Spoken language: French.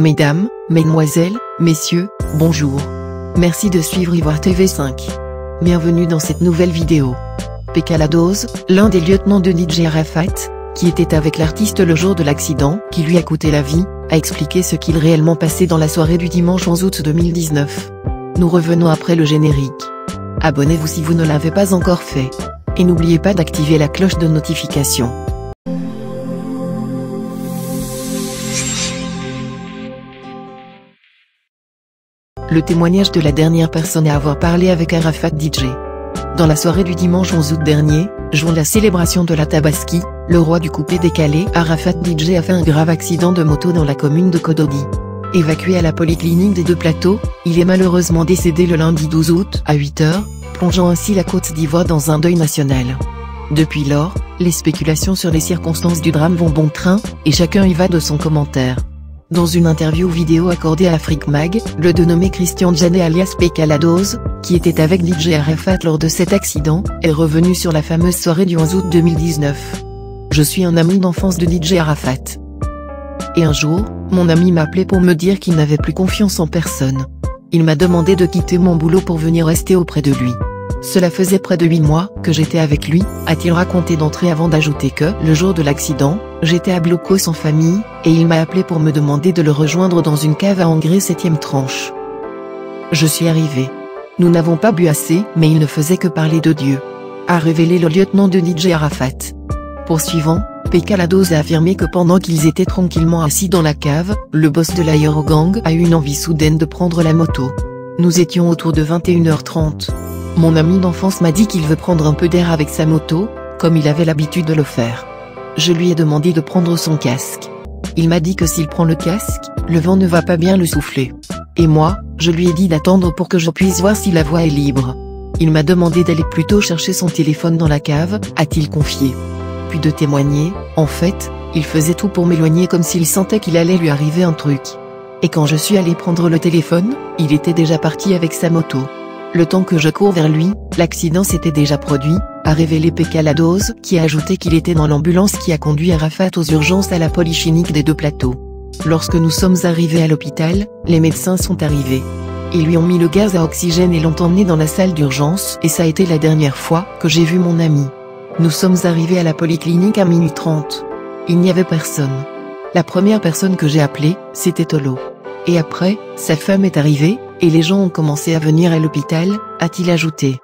Mesdames, Mesdemoiselles, Messieurs, bonjour. Merci de suivre Ivoire TV 5. Bienvenue dans cette nouvelle vidéo. Pékalados, l'un des lieutenants de DJ Arafat, qui était avec l'artiste le jour de l'accident qui lui a coûté la vie, a expliqué ce qu'il réellement passé dans la soirée du dimanche 11 août 2019. Nous revenons après le générique. Abonnez-vous si vous ne l'avez pas encore fait. Et n'oubliez pas d'activer la cloche de notification. Le témoignage de la dernière personne à avoir parlé avec Arafat DJ. Dans la soirée du dimanche 11 août dernier, jour de la célébration de la Tabaski, le roi du coupé décalé Arafat DJ a fait un grave accident de moto dans la commune de Khododi. Évacué à la polyclinique des Deux Plateaux, il est malheureusement décédé le lundi 12 août à 8 h, plongeant ainsi la Côte d'Ivoire dans un deuil national. Depuis lors, les spéculations sur les circonstances du drame vont bon train, et chacun y va de son commentaire. Dans une interview vidéo accordée à Afrique Mag, le dénommé Christian Djané alias Pékalados, qui était avec DJ Arafat lors de cet accident, est revenu sur la fameuse soirée du 11 août 2019. « Je suis un ami d'enfance de DJ Arafat. Et un jour, mon ami m'appelait pour me dire qu'il n'avait plus confiance en personne. Il m'a demandé de quitter mon boulot pour venir rester auprès de lui. Cela faisait près de 8 mois que j'étais avec lui », a-t-il raconté d'entrée avant d'ajouter que, le jour de l'accident, j'étais à Bloco sans famille, et il m'a appelé pour me demander de le rejoindre dans une cave à Angré 7e tranche. Je suis arrivé. Nous n'avons pas bu assez, mais il ne faisait que parler de Dieu, a révélé le lieutenant de DJ Arafat. Poursuivant, Pékalados a affirmé que pendant qu'ils étaient tranquillement assis dans la cave, le boss de la Yoro gang a eu une envie soudaine de prendre la moto. Nous étions autour de 21 h 30. Mon ami d'enfance m'a dit qu'il veut prendre un peu d'air avec sa moto, comme il avait l'habitude de le faire. Je lui ai demandé de prendre son casque. Il m'a dit que s'il prend le casque, le vent ne va pas bien le souffler. Et moi, je lui ai dit d'attendre pour que je puisse voir si la voie est libre. Il m'a demandé d'aller plutôt chercher son téléphone dans la cave, a-t-il confié. Puis de témoigner, en fait, il faisait tout pour m'éloigner comme s'il sentait qu'il allait lui arriver un truc. Et quand je suis allé prendre le téléphone, il était déjà parti avec sa moto. Le temps que je cours vers lui, l'accident s'était déjà produit, a révélé Pékalados, qui a ajouté qu'il était dans l'ambulance qui a conduit Arafat aux urgences à la polyclinique des Deux Plateaux. Lorsque nous sommes arrivés à l'hôpital, les médecins sont arrivés. Ils lui ont mis le gaz à oxygène et l'ont emmené dans la salle d'urgence, et ça a été la dernière fois que j'ai vu mon ami. Nous sommes arrivés à la polyclinique à minuit 30. Il n'y avait personne. La première personne que j'ai appelée, c'était Tolo. Et après, sa femme est arrivée, et les gens ont commencé à venir à l'hôpital, a-t-il ajouté.